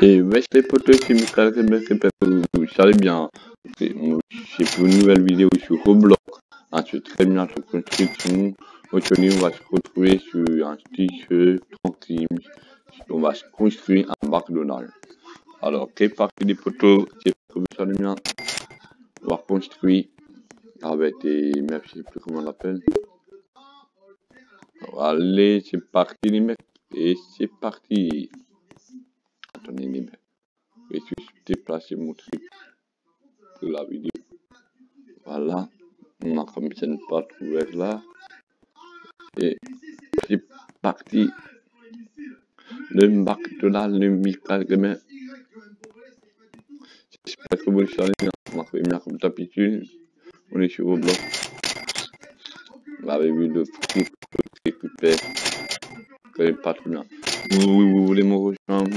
Et wesh les potos, c'est MFC7150, ça allait bien. C'est pour une nouvelle vidéo sur Roblox. Ah, c'est très bien sur construction. Aujourd'hui, on va se retrouver sur un petit jeu tranquille. On va se construire un McDonald's. Alors, c'est parti les potos, c'est pour ça allait bien. On va construire avec des mecs, je sais plus comment on l'appelle. Allez, c'est parti les mecs, et c'est parti. Attendez les mecs, je vais juste déplacer mon truc de la vidéo. Voilà, on a comme ça ne pas trouver là. Et c'est parti. Le McDonald's, le micro-gamer. J'espère que vous le savez, on a fait bien comme d'habitude. On est sur Roblox. Vous avez vu le fou récupère. Vous ne pas trop bien. Vous voulez me rejoindre,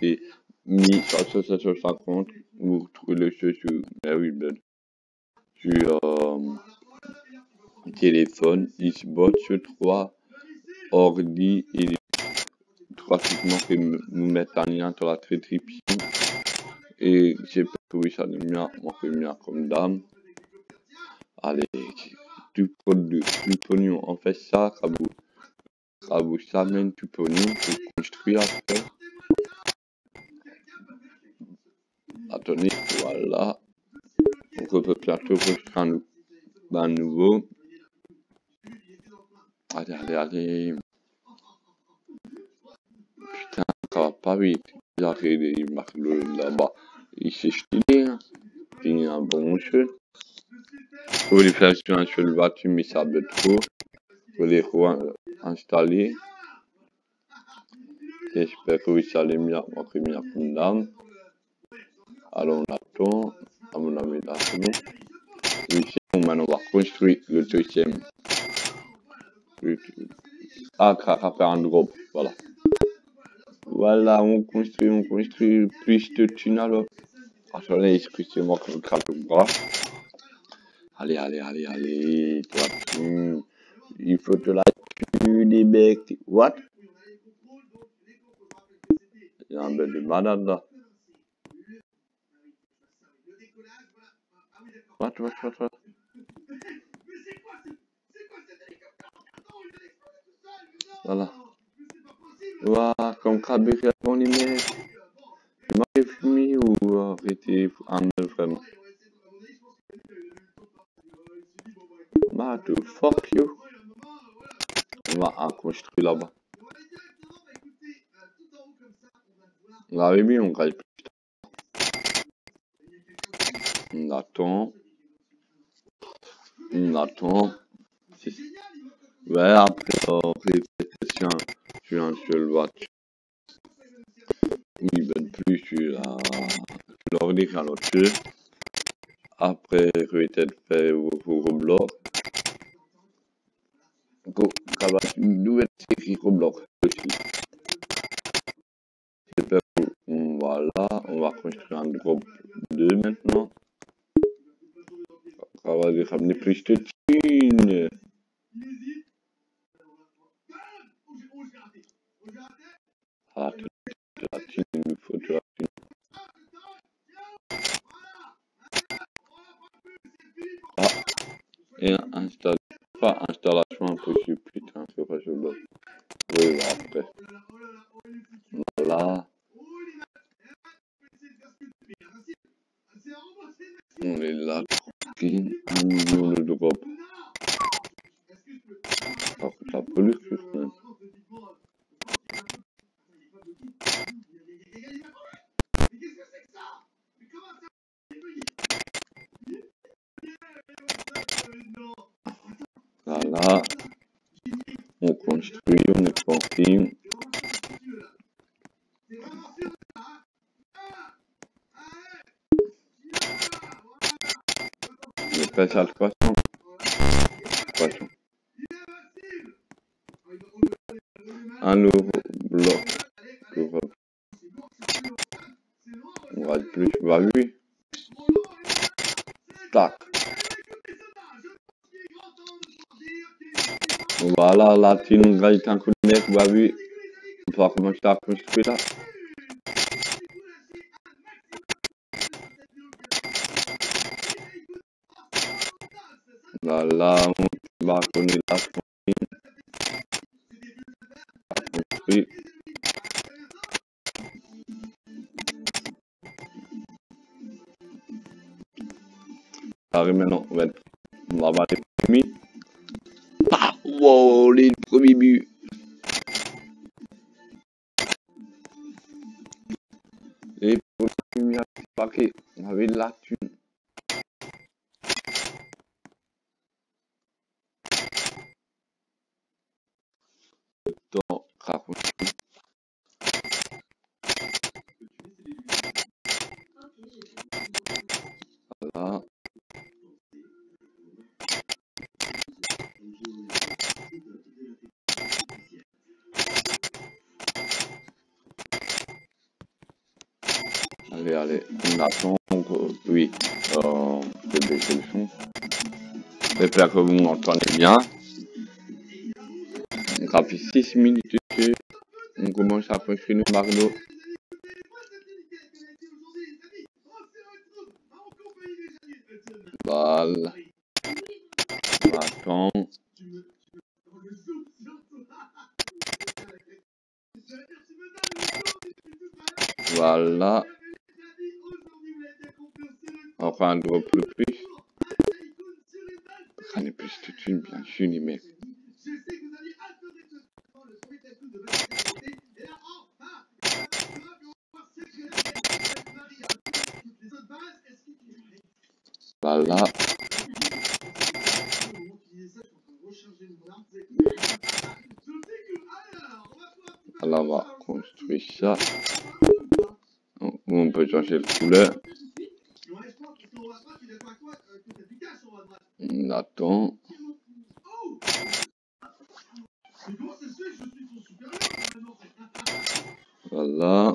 c'est Mi67150. Vous retrouvez le jeu sur téléphone, Xbox, 3, ordi et 3 segments que nous mettre un lien sur la description. Et j'ai pas trouvé ça de bien, moi je bien comme dame. Allez, du pognon, on fait ça, rabou ça mène du pognon pour construire après. Attendez, voilà. On peut plateau construire un nouveau. Allez, allez, allez. Putain, ça va pas vite. Regardez, il marque le là-bas. Il s'est stylé, hein. Il est un bon jeu. Pour les flèches sur un seul battu, mais ça veut trop. Pour les installer. J'espère que vous allez bien, moi que bien comme dame. Alors on attend, à mon avis là c'est bon. Ici, maintenant on va construire le deuxième. Ah, craca faire un drop, voilà. Voilà, on construit plus de tunnels. Attendez, excusez-moi que je craque le bras. Allez, allez, allez, allez, il faut de la thune, les mecs. What? Il y a un peu de malade là. What? Voilà. Ouah, comme Krabbe avant les mecs. Il m'a fumé ou arrêté un peu vraiment. To fuck you. On va en construire là-bas. On l'avait mis, on gagne plus. On attend. On attend. Ouais, après, répétition sur un seul watch. Ils veulent plus sur l'ordi qu'un autre jeu. Après, répétition fait au Roblox. Ça va être une nouvelle série Roblox aussi. Super cool. Voilà, on va construire un groupe 2 maintenant. Ça va lui ramener plus de thunes. Ah, de la thune, il nous faut de la thune. Ah, et installer. Pas installation impossible, putain, c'est pas sur l'autre. Oui, après. Voilà. On est là, tranquille. 1 million de drops. Alors que ça peut le faire, même. Voilà, on construit, on est tranquille. Je passe à le poisson. Un euro bloc. On va plus, bah oui. Tac. Voilà, Latino Gallican Connect, Baby. Und zwar kommen wir stark später. Lala, und Marco und die Last von ihm. Da reden wir noch mit. Aber die Promi. Wow, den Promi-Bü. Les Promi-Bü hat ein Paket. On avait de la thune. Dans Raconte. Voilà. Allez, allez, on attend, oui, je vais baisser le son. J'espère que vous m'entendez bien. On graphit 6 minutes dessus. On commence à chez nous, Marino. Voilà. On attend. Voilà. Enfin, un drop le plus. Rien n'est plus toute une, bien sûr, les mecs. Voilà. Alors, on va construire ça. On peut changer de couleur. On attend. Voilà.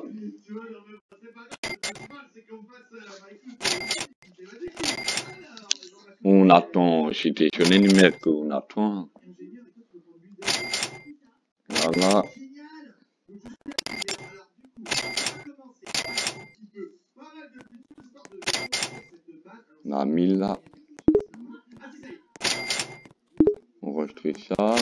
On attend, c'était sur les numéros qu'on attend. Voilà. On a mis là. On rejoue ça.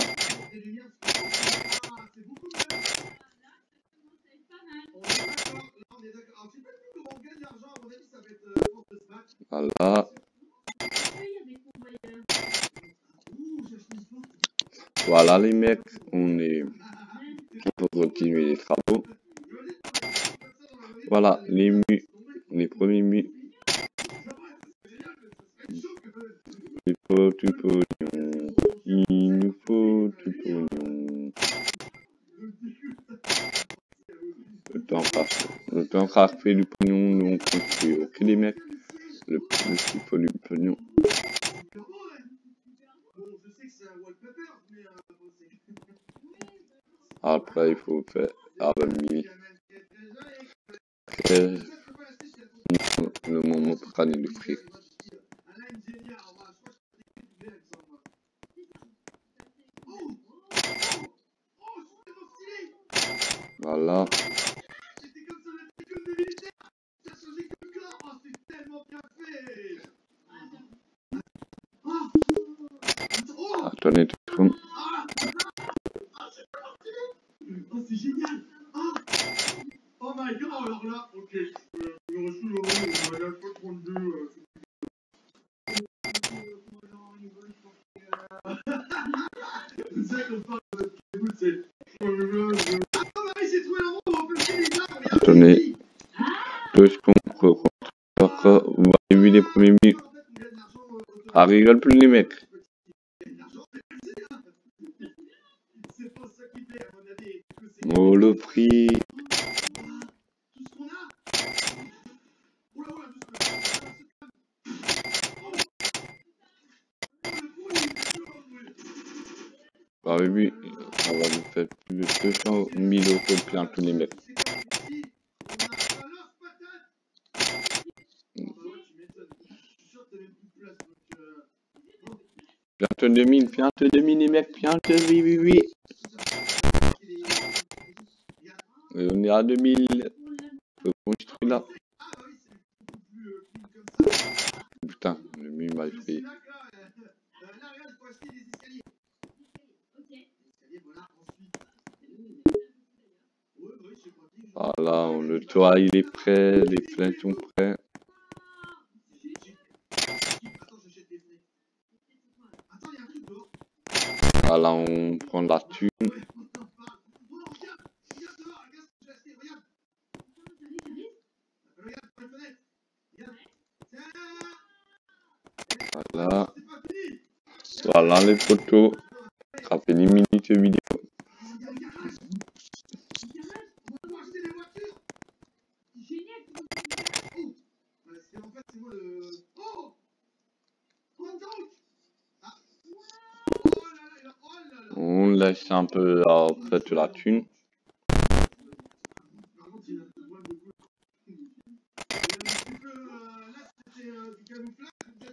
Voilà. Voilà les mecs, on peut continuer les travaux. Voilà les murs, les premiers murs. Il faut tout pognon, il nous faut tout pognon. Le temps rare fait du pognon, nous on construit. Ok les mecs, le petit faut du pognon. Après il faut faire avec 1000. Le moment pour gagner le fric. Voilà. Attendez tout le monde. C'est génial. Oh my god, alors là, ok. Je reçois le rôle, la fois 32. C'est ça qu'on parle de Keboul, c'est. Attendez, deux secondes, on va début des premiers minutes. Ah, rigole plus les mecs. Oh le prix. Ah oui, ça va nous faire plus de 200 000 euros plein tous les mecs. piante 2000, on est à 2000, construit là. Putain, le mur m'a fait. Voilà, le toit il est prêt, les plans sont prêts. Voilà, on prend la thune. Voilà. Voilà les photos. Ça fait 10 minutes de vidéo. On laisse un peu en fait la thune.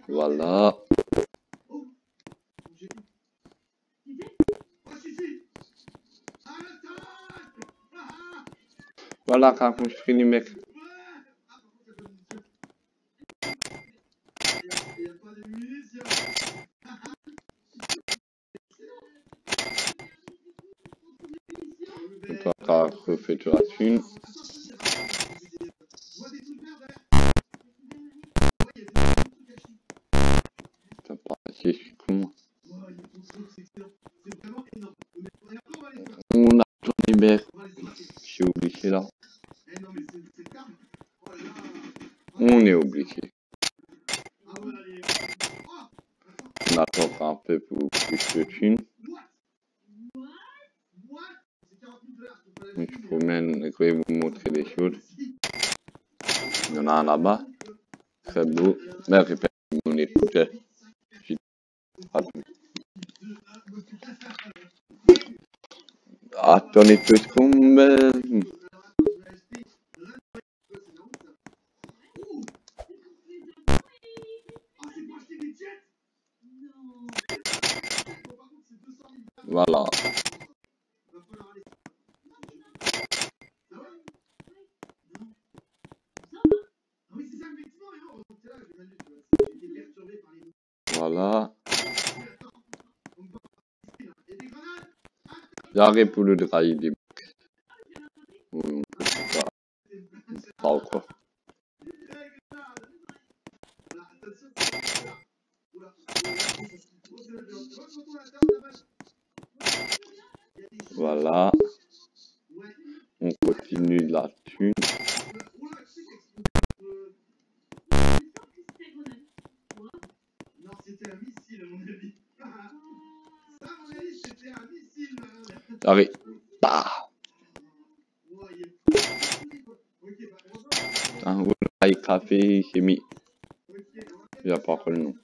Voilà. Voilà qu'a construit les mecs. Qu'a refait la thune. On a tourné mer. J'ai oublié là. On est obligé. On attendra un peu pour plus de thunes. Je promène, je vais vous montrer des choses. Il y en a un là-bas. Très beau. Mais répète, mon écouteur. Attendez deux secondes. Voilà. Voilà. J'arrive pour le drive des blocs. Pas encore. Voilà. On continue la thune. Allez, bah. Un roule aïe café, j'ai mis. Il n'y a pas le nom.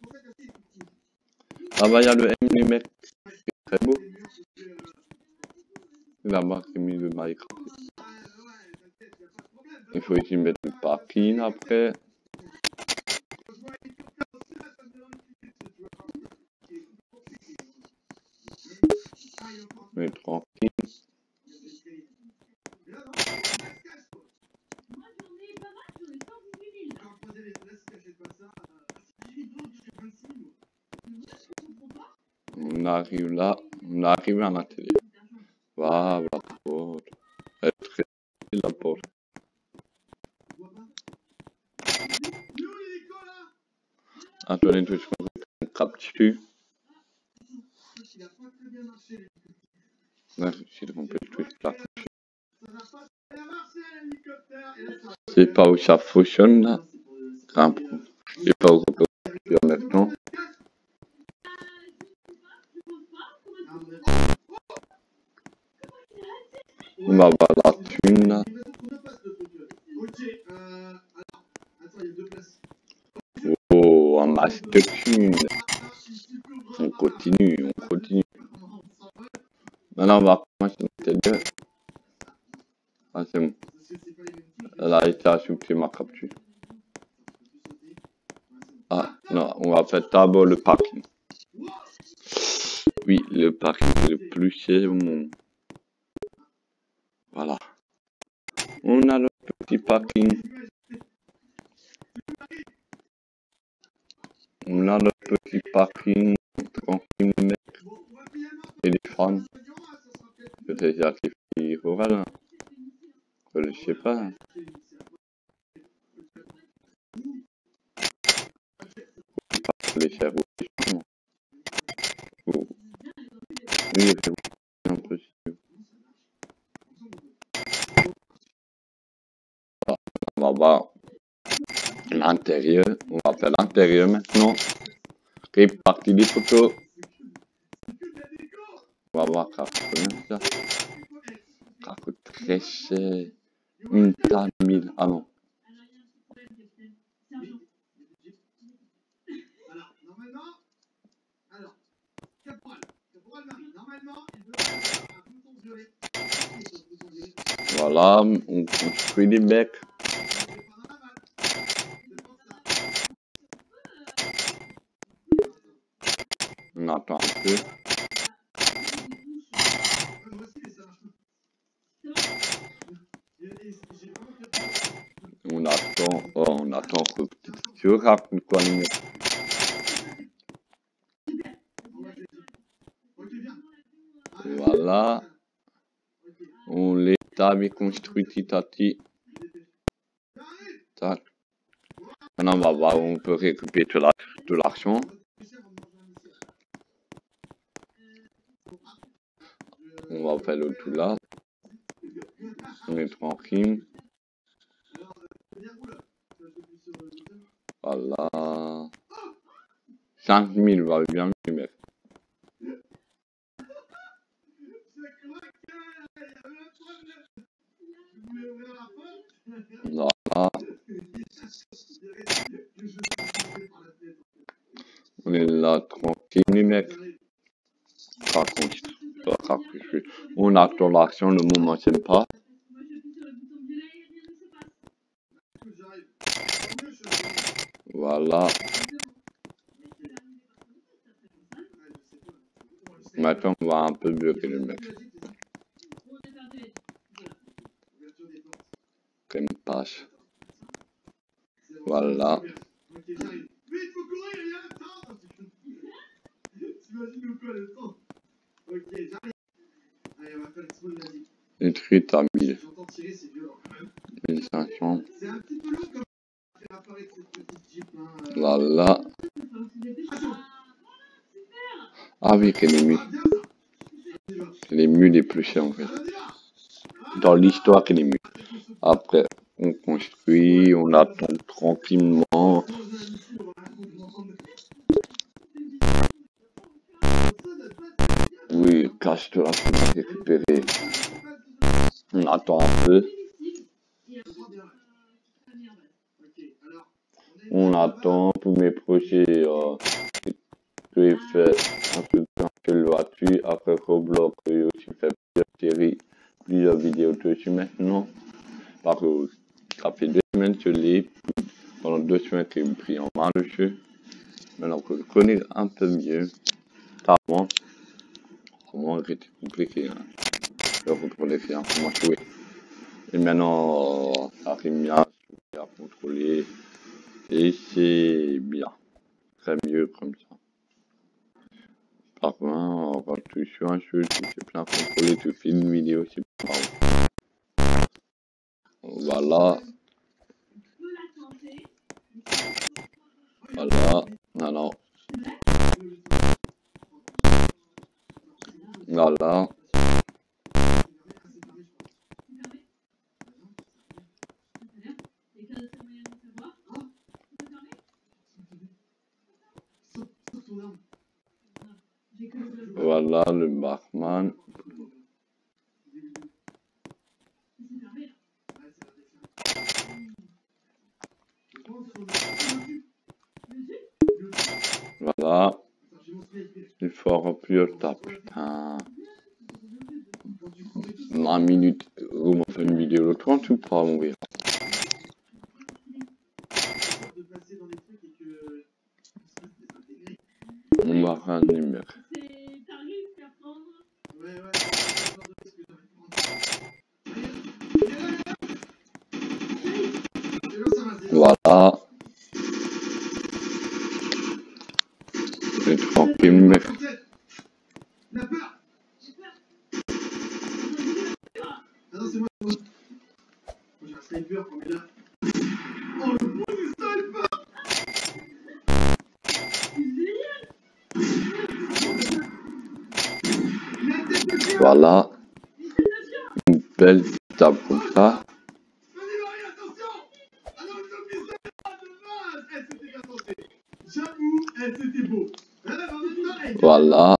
Ah bah, il y a le MMX, c'est très beau. Là-bas, j'ai mis le maï café. Il faut aussi mettre le parking après. Mais tranquille. On arrive là, on arrive à la télé. Waouh, la porte. Elle est très belle, la porte. Attendez, tout ce qu'on peut capturer. C'est pas où ça fonctionne là. C'est pas où ça fonctionne maintenant. On va voir la thune là. Oh, un masque de thune. On continue, on continue. Maintenant on va commencer l'intérieur. Ah c'est bon. Elle a été ajoutée ma capture. Ah non, on va faire d'abord le parking. Oui, le parking est le plus cher au monde. Voilà. On a le petit parking. On a le petit parking. Tranquille, mec. Téléphone. Peut-être qu'il faut voilà. Je sais pas. Les chers oh. Oui, un peu ah, on va voir l'intérieur, on va faire l'intérieur maintenant. C'est parti des photos. On va voir ça. Ça coûte très cher. Une tonne 1000. Ah non. Voilà, on construit des becs. On attend un peu. On attend, oh, on attend que petite fille raconte quoi. Voilà, on les avait construit petit à petit. Tac. Maintenant on va voir où on peut récupérer tout l'argent. On va faire le tout là. On est tranquille. Voilà. 5000 va bien mieux mec. Voilà. On est là tranquille les mecs. On attend l'action, le moment c'est pas. Voilà. Maintenant on va un peu bloquer le mec. Une page. Voilà. Une truite à 1000. 1500. Voilà. Ah oui, que les mules. Les mules les plus chères en fait. Dans l'histoire que les mules. Après, on construit, on attend tranquillement. Oui, cache-toi, tu vas récupérer. On attend un peu. On attend tous mes projets. Je vais faire un peu de voiture. Après Roblox, je vais aussi faire plusieurs séries, plusieurs vidéos dessus maintenant. Parce que ça fait 2 semaines que je l'ai, pendant 2 semaines que j'ai pris en main le jeu. Maintenant que je connais un peu mieux, avant, c'était compliqué. Hein. Je contrôlais bien comment jouer. Et maintenant, ça arrive bien à contrôler. Et c'est bien. Très mieux comme ça. Par contre, quand tu suis un jeu, tu sais bien contrôler, tu fais une vidéo, c'est pas grave. Voilà. Voilà. Alors. Voilà. Voilà le barman. Voilà, il faut remplir ta putain. 20 minutes, on va faire une vidéo le 30 ou pas, on verra. On va rien numéro. J'ai peur. J'ai peur. Ah non, c'est moi. J'ai un sniper qu'on met là. Oh le bon du sniper. Voilà, une belle table comme ça. Voilà.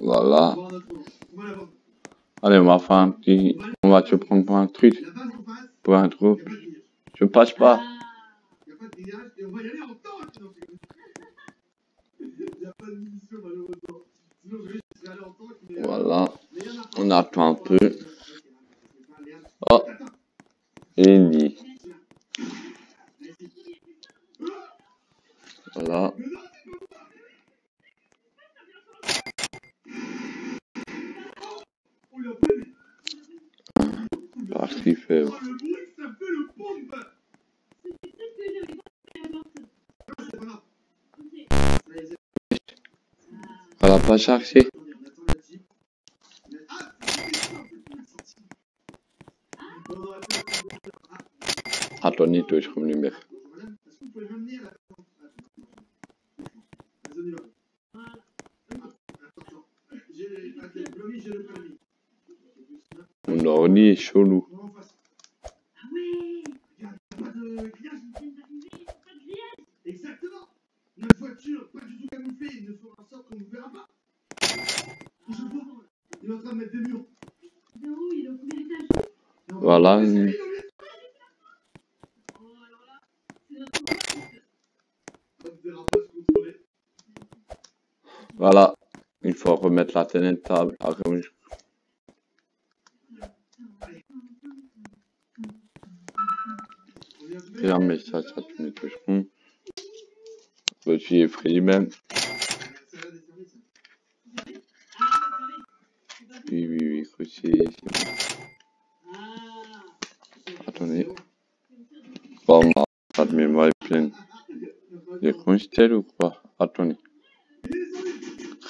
Voilà. Allez, on va faire un petit... On va te prendre pour un truc. Pour un truc. Je passe pas. Voilà. On attend un peu. Oh. Ellie. Voilà. Parce qu'il fait. Elle a pas chargé. Attends, nicht durchkommen, nicht mehr. Und auch nie, Cholou. Voilà. Voilà, il faut remettre la table. Là, mais ça tu ne touches pas. Petit effrayé même. Oui, c'est bon. Attendez. Bon, ça me met plein. J'ai constaté ou quoi? Attendez.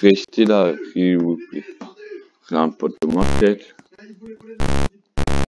Restez là, s'il vous plaît. Remporte ma tête.